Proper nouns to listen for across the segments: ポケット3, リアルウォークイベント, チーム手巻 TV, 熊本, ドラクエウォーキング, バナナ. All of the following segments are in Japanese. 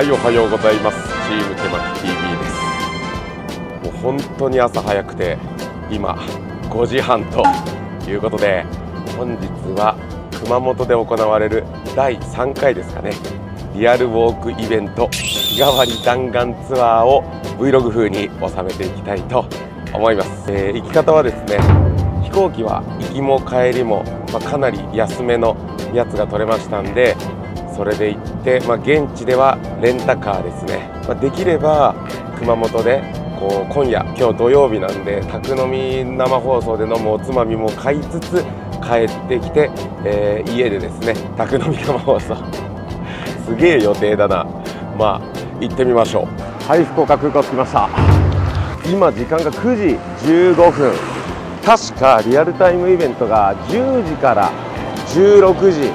はい、おはようございます。チーム手巻 TV です。もう本当に朝早くて、今5時半ということで、本日は熊本で行われる第3回ですかね、リアルウォークイベント日替わり弾丸ツアーを Vlog 風に収めていきたいと思います。行き方はですね、飛行機は行きも帰りも、かなり安めのやつが取れましたんで、それで行って、現地ではレンタカーですね、できれば熊本でこう今日土曜日なんで、宅飲み生放送で飲むおつまみも買いつつ帰ってきて、家でですね、宅飲み生放送すげえ予定だな。行ってみましょう。はい、福岡空港着きました。今時間が9時15分、確かリアルタイムイベントが10時から16時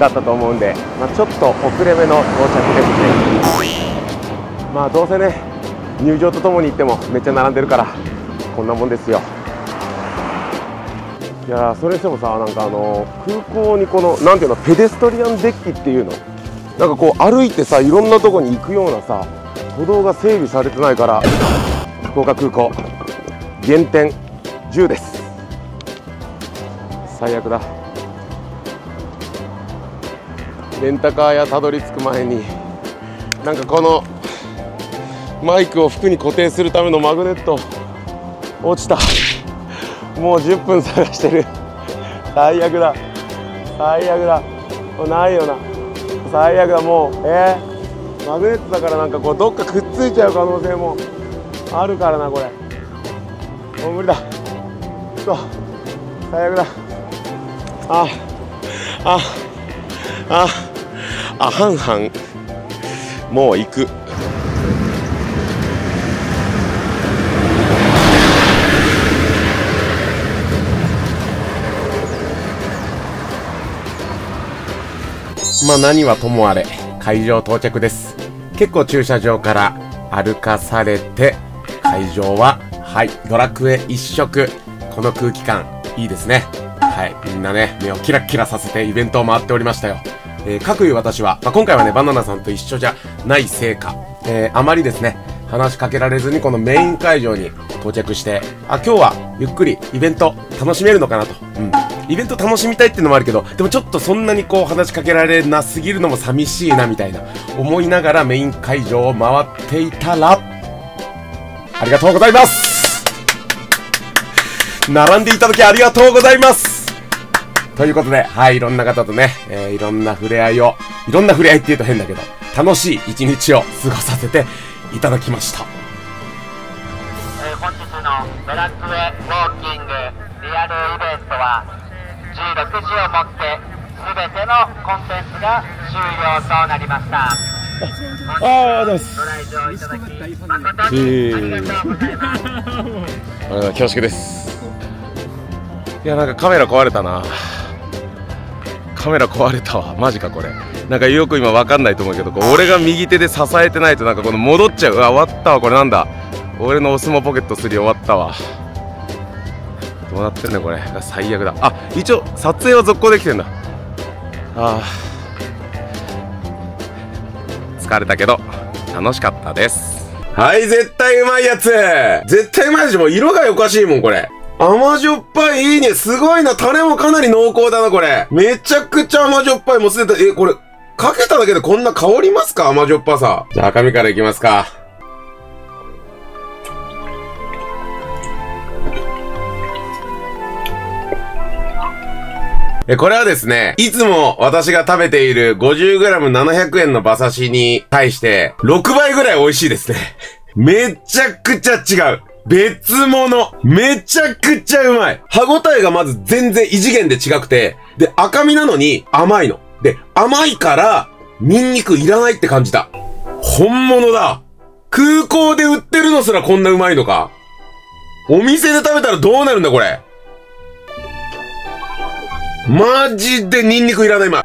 だったと思うんで、ちょっと遅れ目の到着ですね。どうせね、入場とともに行ってもめっちゃ並んでるから、こんなもんですよ。いやー、それにしてもさ、空港にこのなんていうの、ペデストリアンデッキっていうの、こう歩いてさ、いろんなとこに行くようなさ、歩道が整備されてないから。福岡空港原点10です。最悪だ。レンタカー屋たどり着く前に、このマイクを服に固定するためのマグネット落ちた。もう10分探してる。最悪だ、最悪だ、もうないよな、最悪だ。もうマグネットだから、こうどっかくっついちゃう可能性もあるからな、これもう無理だ。そう、最悪だ。あああああ、はんはん、もう行く。何はともあれ、会場到着です。結構駐車場から歩かされて、会場ははい、ドラクエ一色。この空気感いいですね。はい、みんなね、目をキラキラさせてイベントを回っておりましたよ。かくいう私は、今回はね、バナナさんと一緒じゃないせいか、あまりですね、話しかけられずにこのメイン会場に到着して、今日はゆっくりイベント楽しめるのかなと。イベント楽しみたいっていうのもあるけど、でもちょっとそんなにこう話しかけられなすぎるのも寂しいなみたいな思いながらメイン会場を回っていたら、ありがとうございます並んでいただきありがとうございますということで、はい、いろんな方とね、いろんな触れ合いを、いろんな触れ合いって言うと変だけど、楽しい一日を過ごさせていただきました。本日のドラクエウォーキングリアルイベントは、16時をもって全てのコンテンツが終了となりました。ああ、どうも。ご来場いただき、誠にありがとうございます。恐縮です。いや、カメラ壊れたな。カメラ壊れたわ、マジかこれ。よく今分かんないと思うけど、俺が右手で支えてないとこの戻っちゃう。終わったわ、これなんだ、俺のお相撲ポケット3終わったわ。どうなってんだこれ、最悪だ。一応撮影は続行できてんだ。疲れたけど楽しかったです。はい、絶対うまいやつ、絶対うまいでしょ。もう色がおかしいもんこれ。甘じょっぱい、いいね、すごいな。タレもかなり濃厚だなこれ。めちゃくちゃ甘じょっぱい、もうすでに、これかけただけでこんな香りますか、甘じょっぱさ。じゃあ赤身からいきますか。これはですね、いつも私が食べている 50g700 円の馬刺しに対して6倍ぐらい美味しいですね。めちゃくちゃ違う、別物。めちゃくちゃうまい。歯ごたえがまず全然異次元で違くて、で、赤身なのに甘いの。で、甘いから、ニンニクいらないって感じた。本物だ。空港で売ってるのすらこんなうまいのか。お店で食べたらどうなるんだこれ。マジでニンニクいらない、今。